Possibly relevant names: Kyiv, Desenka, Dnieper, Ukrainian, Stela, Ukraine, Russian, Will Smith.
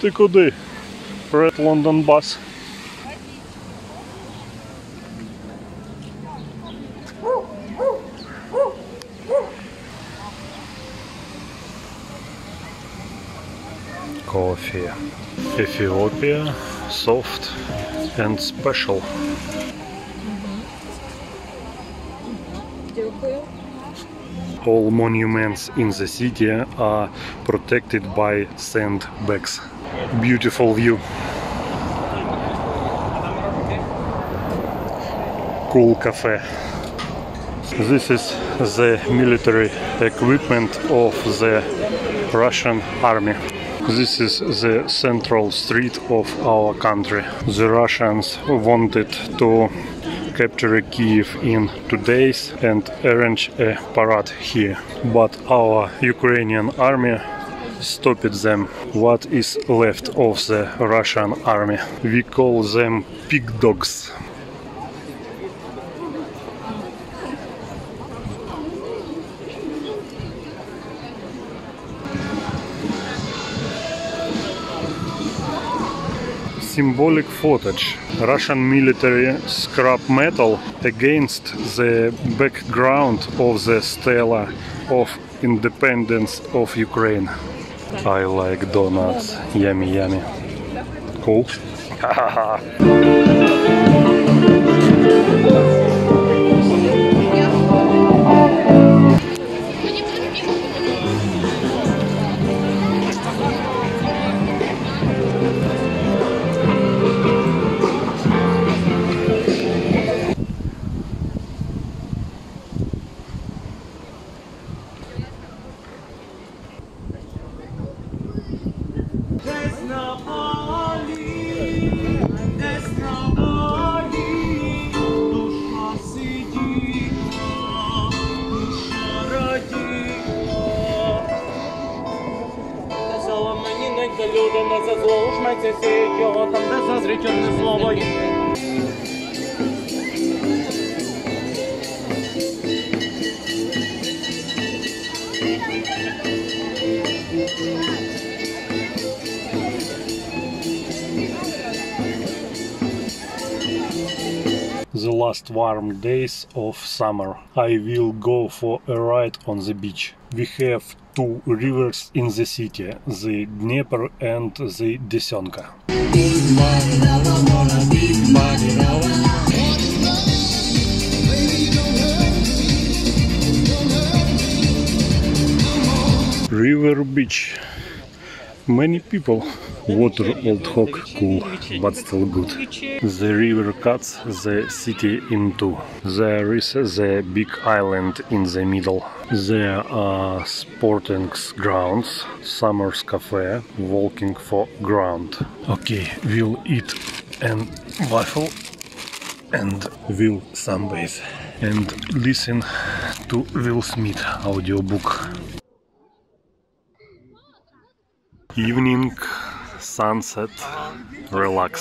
Ти куди? Red London Bus. Coffee. Ethiopia, soft and special. All monuments in the city are protected by sandbags. Beautiful view. Cool cafe. This is the military equipment of the Russian army. This is the central street of our country. The Russians wanted to capture Kyiv in 2 days and arrange a parade here. But our Ukrainian army stopped them. What is left of the Russian army? We call them pig dogs. Symbolic footage. Russian military scrap metal against the background of the Stela of Independence of Ukraine. I like donuts. Yummy, yummy. Cool. The last warm days of summer. I will go for a ride on the beach. We have 2 rivers in the city, the Dnieper and the Desenka. River beach. Many people. Water old hog, cool, but still good. The river cuts the city in two. There is the big island in the middle. There are sporting grounds, summer's cafe, walking for ground. Okay, we'll eat and waffle and we'll sunbathe and listen to Will Smith audiobook. Evening. Sunset, relax.